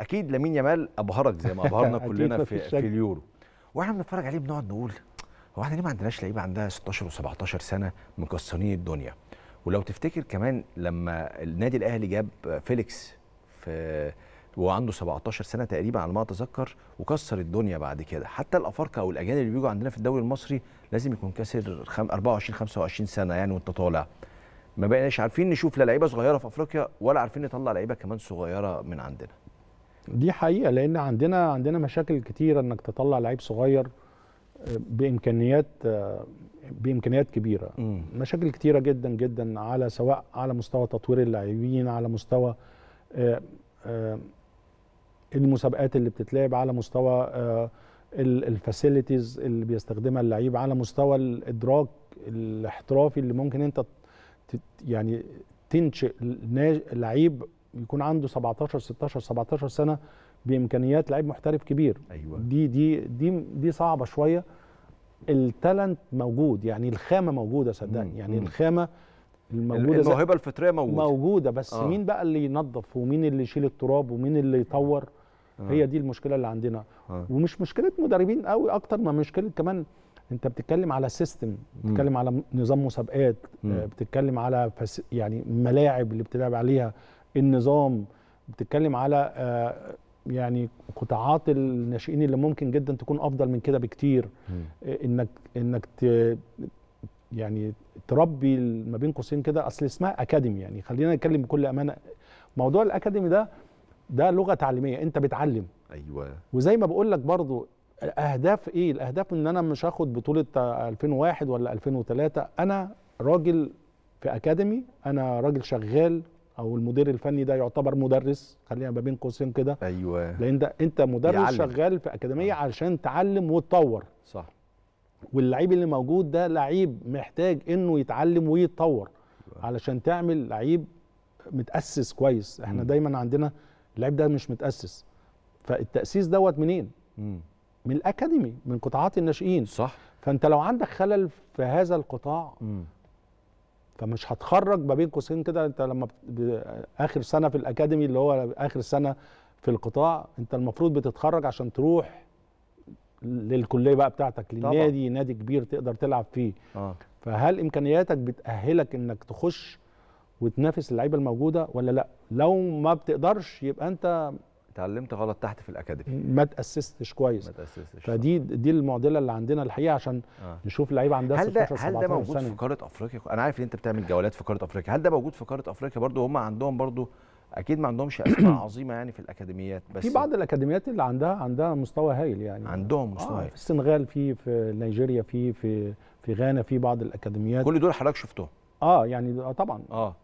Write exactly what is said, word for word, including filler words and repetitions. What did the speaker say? اكيد لامين يامال ابهرك زي ما ابهرنا كلنا في, في اليورو، واحنا بنتفرج عليه بنقعد نقول هو احنا ليه ما عندناش لعيبه عندها ستاشر وسبعتاشر سنه مكسرين الدنيا؟ ولو تفتكر كمان لما النادي الاهلي جاب فيليكس في وهو عنده سبعتاشر سنه تقريبا على ما اتذكر وكسر الدنيا بعد كده، حتى الافارقه او الاجانب اللي بيجوا عندنا في الدوري المصري لازم يكون كاسر اربعة وعشرين خمسة وعشرين سنه يعني وانت طالع. ما بقيناش عارفين نشوف لا لعيبه صغيره في افريقيا ولا عارفين نطلع لعيبه كمان صغيره من عندنا. دي حقيقه، لان عندنا عندنا مشاكل كتيره انك تطلع لعيب صغير بامكانيات بامكانيات كبيره، م. مشاكل كتيره جدا جدا، على سواء على مستوى تطوير اللاعبين، على مستوى آآ آآ المسابقات اللي بتتلعب، على مستوى الفاسيلتيز اللي بيستخدمها اللعيب، على مستوى الادراك الاحترافي اللي ممكن انت يعني تنشئ لعيب يكون عنده سبعتاشر ستاشر سبعتاشر سنه بامكانيات لعيب محترف كبير. أيوة. دي دي دي دي صعبه شويه. التالنت موجود، يعني الخامه موجوده صدقني، يعني مم. الخامه الموجوده، الموهبه الفطريه موجوده موجوده بس آه. مين بقى اللي ينظف ومين اللي يشيل التراب ومين اللي يطور؟ آه. هي دي المشكله اللي عندنا. آه. ومش مشكله مدربين قوي اكتر ما مشكله كمان انت بتتكلم على سيستم، بتتكلم على نظام مسابقات، آه بتتكلم على فس... يعني ملاعب اللي بتلعب عليها، النظام، بتتكلم على آه يعني قطاعات الناشئين اللي ممكن جدا تكون افضل من كده بكتير. آه انك انك ت... يعني تربي ما بين قوسين كده، اصل اسمها اكاديمي، يعني خلينا نتكلم بكل امانه، موضوع الاكاديمي ده ده لغه تعليميه، انت بتعلم. ايوه. وزي ما بقول لك برضو الاهداف ايه؟ الاهداف ان انا مش هاخد بطوله الفين وواحد ولا الفين وتلاته، انا راجل في اكاديمي، انا راجل شغال، او المدير الفني ده يعتبر مدرس، خلينا ما بين قوسين كده. ايوه. لان ده انت مدرس يعلم. شغال في اكاديميه علشان تعلم وتطور. صح. واللعيب اللي موجود ده لعيب محتاج انه يتعلم ويتطور علشان تعمل لعيب متاسس كويس. احنا م. دايما عندنا اللعيب ده مش متاسس، فالتاسيس دوت منين؟ م. من الاكاديمي، من قطاعات الناشئين. صح. فانت لو عندك خلل في هذا القطاع م. فمش هتخرج ما بين قوسين كده، انت لما اخر سنه في الاكاديمي اللي هو اخر سنه في القطاع، انت المفروض بتتخرج عشان تروح للكليه بقى بتاعتك، للنادي، نادي كبير تقدر تلعب فيه. آه. فهل امكانياتك بتاهلك انك تخش وتنافس اللعيبه الموجوده ولا لا؟ لو ما بتقدرش يبقى انت اتعلمت غلط تحت في الاكاديمي، ما تاسستش كويس، ما تاسستش. فدي دي المعضله اللي عندنا الحقيقه، عشان آه. نشوف لعيبه عندها ستاشر سبعتاشر سنه. هل ده موجود سنة. في قاره افريقيا؟ انا عارف ان انت بتعمل جولات في قاره افريقيا، هل ده موجود في قاره افريقيا برضو؟ هم عندهم برضو اكيد ما عندهمش اسماء عظيمه يعني في الاكاديميات، بس في بعض الاكاديميات اللي عندها عندها مستوى هايل، يعني عندهم مستوى آه هايل في السنغال، في في نيجيريا، في في في غانا، في بعض الاكاديميات. كل دول حضرتك شفتهم؟ اه يعني طبعا. اه